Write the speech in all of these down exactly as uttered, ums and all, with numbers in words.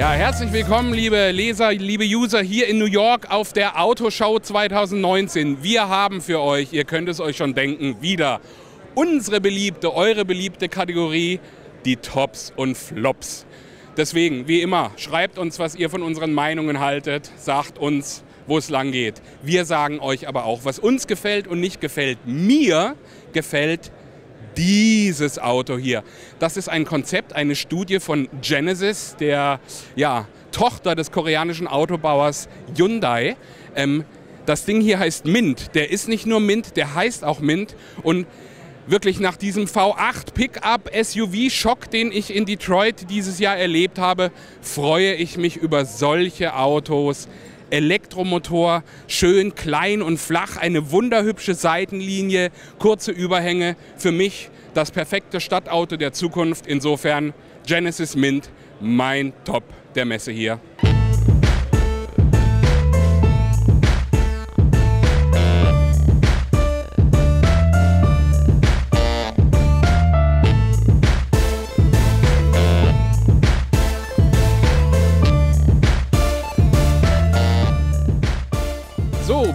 Ja, herzlich willkommen, liebe Leser, liebe User, hier in New York auf der Auto Show zwanzig neunzehn. Wir haben für euch, ihr könnt es euch schon denken, wieder unsere beliebte, eure beliebte Kategorie, die Tops und Flops. Deswegen, wie immer, schreibt uns, was ihr von unseren Meinungen haltet, sagt uns, wo es lang geht. Wir sagen euch aber auch, was uns gefällt und nicht gefällt. Mir gefällt dieses Auto hier. Das ist ein Konzept, eine Studie von Genesis, der ja, Tochter des koreanischen Autobauers Hyundai. Ähm, das Ding hier heißt Mint. Der ist nicht nur Mint, der heißt auch Mint. Und wirklich nach diesem V acht Pickup S U V-Schock, den ich in Detroit dieses Jahr erlebt habe, freue ich mich über solche Autos. Elektromotor, schön klein und flach, eine wunderhübsche Seitenlinie, kurze Überhänge. Für mich das perfekte Stadtauto der Zukunft. Insofern Genesis Mint, mein Top der Messe hier.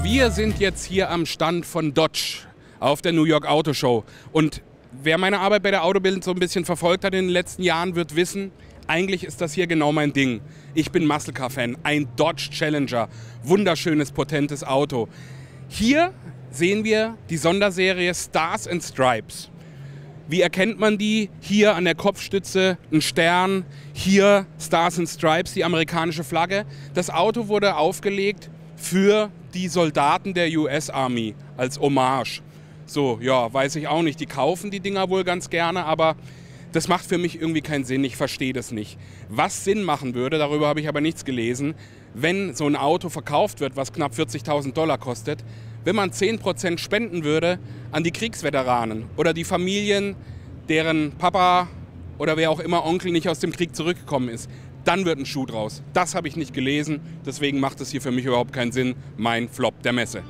Wir sind jetzt hier am Stand von Dodge auf der New York Auto Show. Und wer meine Arbeit bei der AUTO BILD so ein bisschen verfolgt hat in den letzten Jahren, wird wissen, eigentlich ist das hier genau mein Ding. Ich bin Muscle Car Fan, ein Dodge Challenger, wunderschönes, potentes Auto. Hier sehen wir die Sonderserie Stars and Stripes. Wie erkennt man die? Hier an der Kopfstütze ein Stern, hier Stars and Stripes, die amerikanische Flagge. Das Auto wurde aufgelegt für die Soldaten der U S Army als Hommage. So, ja, weiß ich auch nicht. Die kaufen die Dinger wohl ganz gerne, aber das macht für mich irgendwie keinen Sinn. Ich verstehe das nicht. Was Sinn machen würde, darüber habe ich aber nichts gelesen, wenn so ein Auto verkauft wird, was knapp vierzigtausend Dollar kostet, wenn man zehn Prozent spenden würde an die Kriegsveteranen oder die Familien, deren Papa oder wer auch immer Onkel nicht aus dem Krieg zurückgekommen ist. Dann wird ein Schuh draus. Das habe ich nicht gelesen, deswegen macht es hier für mich überhaupt keinen Sinn. Mein Flop der Messe.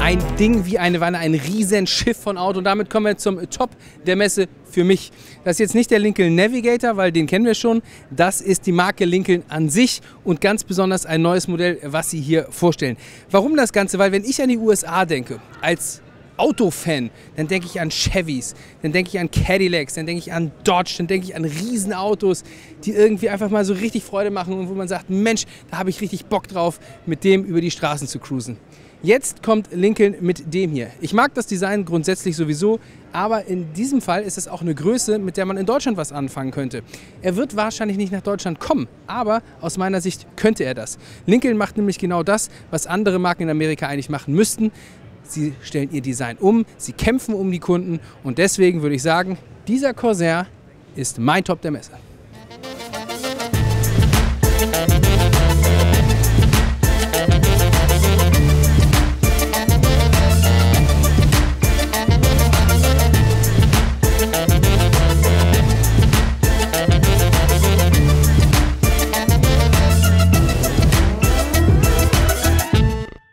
Ein Ding wie eine Wanne, ein riesen Schiff von Auto. Und damit kommen wir zum Top der Messe für mich. Das ist jetzt nicht der Lincoln Navigator, weil den kennen wir schon. Das ist die Marke Lincoln an sich und ganz besonders ein neues Modell, was sie hier vorstellen. Warum das Ganze? Weil wenn ich an die U S A denke, als Autofan, dann denke ich an Chevys, dann denke ich an Cadillacs, dann denke ich an Dodge, dann denke ich an Riesenautos, die irgendwie einfach mal so richtig Freude machen und wo man sagt, Mensch, da habe ich richtig Bock drauf, mit dem über die Straßen zu cruisen. Jetzt kommt Lincoln mit dem hier. Ich mag das Design grundsätzlich sowieso, aber in diesem Fall ist es auch eine Größe, mit der man in Deutschland was anfangen könnte. Er wird wahrscheinlich nicht nach Deutschland kommen, aber aus meiner Sicht könnte er das. Lincoln macht nämlich genau das, was andere Marken in Amerika eigentlich machen müssten. Sie stellen ihr Design um, sie kämpfen um die Kunden und deswegen würde ich sagen, dieser Corsair ist mein Top der Messe.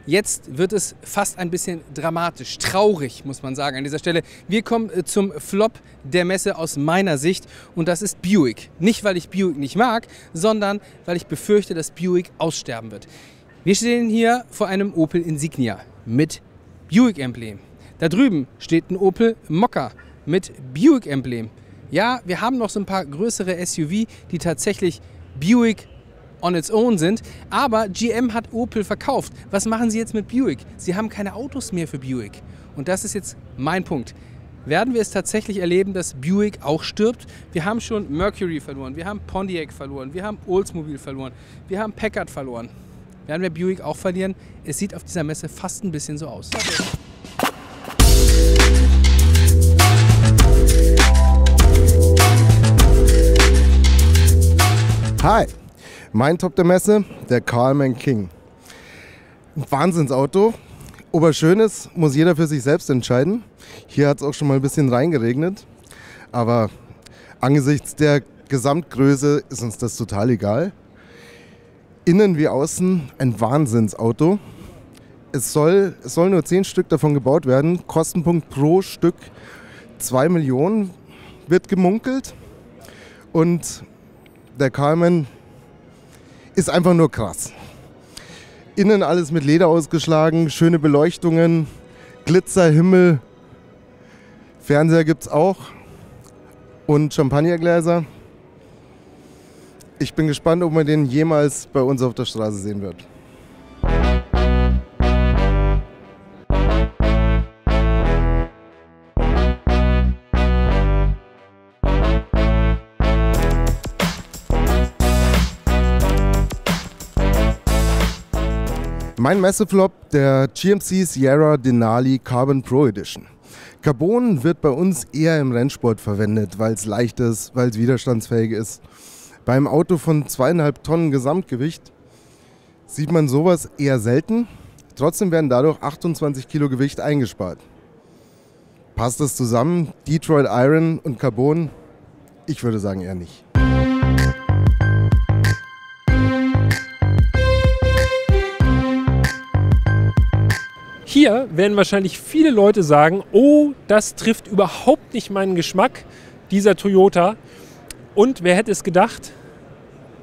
Jetzt wird es fast ein bisschen dramatisch, traurig, muss man sagen an dieser Stelle. Wir kommen zum Flop der Messe aus meiner Sicht und das ist Buick. Nicht, weil ich Buick nicht mag, sondern weil ich befürchte, dass Buick aussterben wird. Wir stehen hier vor einem Opel Insignia mit Buick-Emblem. Da drüben steht ein Opel Mokka mit Buick-Emblem. Ja, wir haben noch so ein paar größere S U V, die tatsächlich Buick on its own sind, aber G M hat Opel verkauft. Was machen sie jetzt mit Buick? Sie haben keine Autos mehr für Buick. Und das ist jetzt mein Punkt. Werden wir es tatsächlich erleben, dass Buick auch stirbt? Wir haben schon Mercury verloren, wir haben Pontiac verloren, wir haben Oldsmobile verloren, wir haben Packard verloren. Werden wir Buick auch verlieren? Es sieht auf dieser Messe fast ein bisschen so aus. Hi! Mein Top der Messe, der Karlmann King. Ein Wahnsinnsauto. Oberschönes, muss jeder für sich selbst entscheiden. Hier hat es auch schon mal ein bisschen reingeregnet. Aber angesichts der Gesamtgröße ist uns das total egal. innen wie außen ein Wahnsinnsauto. Es soll, es soll nur zehn Stück davon gebaut werden. Kostenpunkt pro Stück zwei Millionen wird gemunkelt. Und der Karlmann ist einfach nur krass. Innen alles mit Leder ausgeschlagen, schöne Beleuchtungen, Glitzerhimmel. Fernseher gibt es auch und Champagnergläser. Ich bin gespannt, ob man den jemals bei uns auf der Straße sehen wird. Mein Messeflop, der G M C Sierra Denali Carbon Pro Edition. Carbon wird bei uns eher im Rennsport verwendet, weil es leicht ist, weil es widerstandsfähig ist. Beim Auto von zweieinhalb Tonnen Gesamtgewicht sieht man sowas eher selten. Trotzdem werden dadurch achtundzwanzig Kilo Gewicht eingespart. Passt das zusammen? Detroit Iron und Carbon? Ich würde sagen eher nicht. Hier werden wahrscheinlich viele Leute sagen, oh, das trifft überhaupt nicht meinen Geschmack, dieser Toyota. Und wer hätte es gedacht?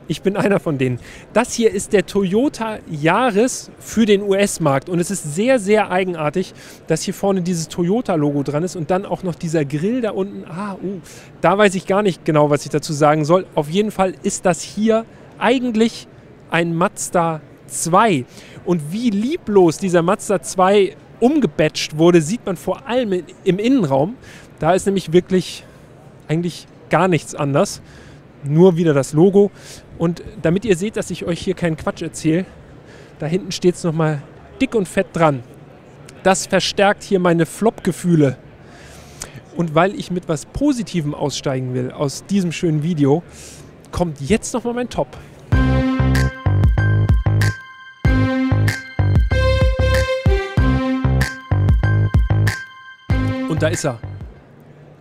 Ich bin einer von denen. Das hier ist der Toyota Yaris für den U S-Markt. Und es ist sehr, sehr eigenartig, dass hier vorne dieses Toyota-Logo dran ist und dann auch noch dieser Grill da unten. Ah, uh, da weiß ich gar nicht genau, was ich dazu sagen soll. Auf jeden Fall ist das hier eigentlich ein Mazda zwei. Und wie lieblos dieser Mazda zwei umgebatcht wurde, sieht man vor allem im Innenraum. Da ist nämlich wirklich eigentlich gar nichts anders. Nur wieder das Logo. Und damit ihr seht, dass ich euch hier keinen Quatsch erzähle, da hinten steht es nochmal dick und fett dran. Das verstärkt hier meine Flop-Gefühle. Und weil ich mit was Positivem aussteigen will aus diesem schönen Video, kommt jetzt nochmal mein Top. Und da ist er.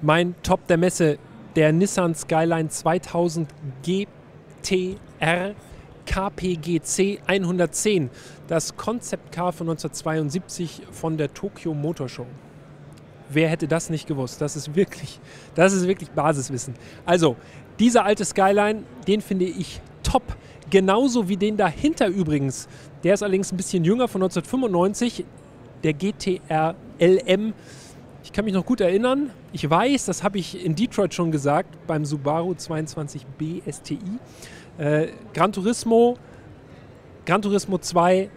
Mein Top der Messe, der Nissan Skyline zweitausend G T R K P G C hundertzehn. Das Concept Car von neunzehnhundertzweiundsiebzig von der Tokyo Motor Show. Wer hätte das nicht gewusst? Das ist wirklich, das ist wirklich Basiswissen. Also, dieser alte Skyline, den finde ich top. Genauso wie den dahinter übrigens. Der ist allerdings ein bisschen jünger, von neunzehnhundertfünfundneunzig. Der G T R L M. Ich kann mich noch gut erinnern, ich weiß, das habe ich in Detroit schon gesagt, beim Subaru zweiundzwanzig B S T I. Äh, Gran Turismo, Gran Turismo zwei,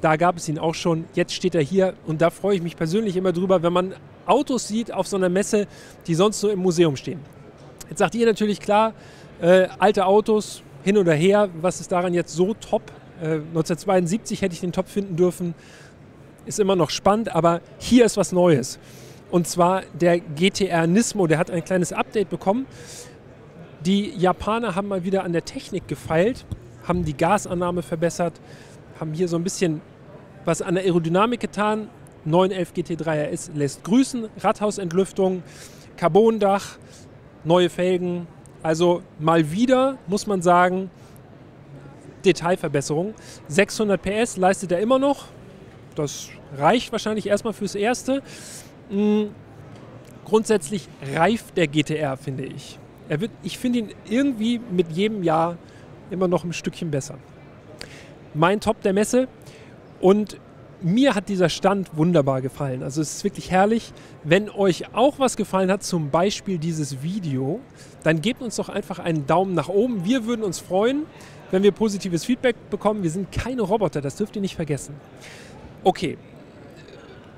da gab es ihn auch schon, jetzt steht er hier und da freue ich mich persönlich immer drüber, wenn man Autos sieht auf so einer Messe, die sonst nur im Museum stehen. Jetzt sagt ihr natürlich, klar, äh, alte Autos, hin oder her, was ist daran jetzt so top? Äh, neunzehnhundertzweiundsiebzig hätte ich den top finden dürfen, ist immer noch spannend, aber hier ist was Neues. Und zwar der G T R Nismo, der hat ein kleines Update bekommen. Die Japaner haben mal wieder an der Technik gefeilt, haben die Gasannahme verbessert, haben hier so ein bisschen was an der Aerodynamik getan. neun elf G T drei R S lässt grüßen, Rathausentlüftung, Carbondach, neue Felgen. Also mal wieder, muss man sagen, Detailverbesserung. sechshundert P S leistet er immer noch. Das reicht wahrscheinlich erstmal fürs Erste. Grundsätzlich reift der G T R, finde ich. Er wird, ich finde ihn irgendwie mit jedem Jahr immer noch ein Stückchen besser. Mein Top der Messe, und mir hat dieser Stand wunderbar gefallen. Also es ist wirklich herrlich. Wenn euch auch was gefallen hat, zum Beispiel dieses Video, dann gebt uns doch einfach einen Daumen nach oben. Wir würden uns freuen, wenn wir positives Feedback bekommen. Wir sind keine Roboter, das dürft ihr nicht vergessen. Okay.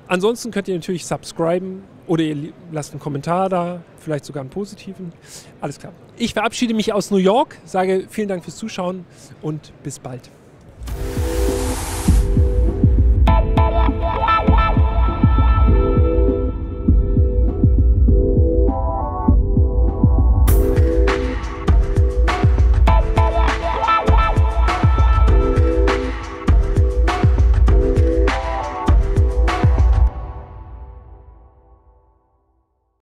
Ansonsten könnt ihr natürlich subscriben oder ihr lasst einen Kommentar da, vielleicht sogar einen positiven. Alles klar. Ich verabschiede mich aus New York, sage vielen Dank fürs Zuschauen und bis bald.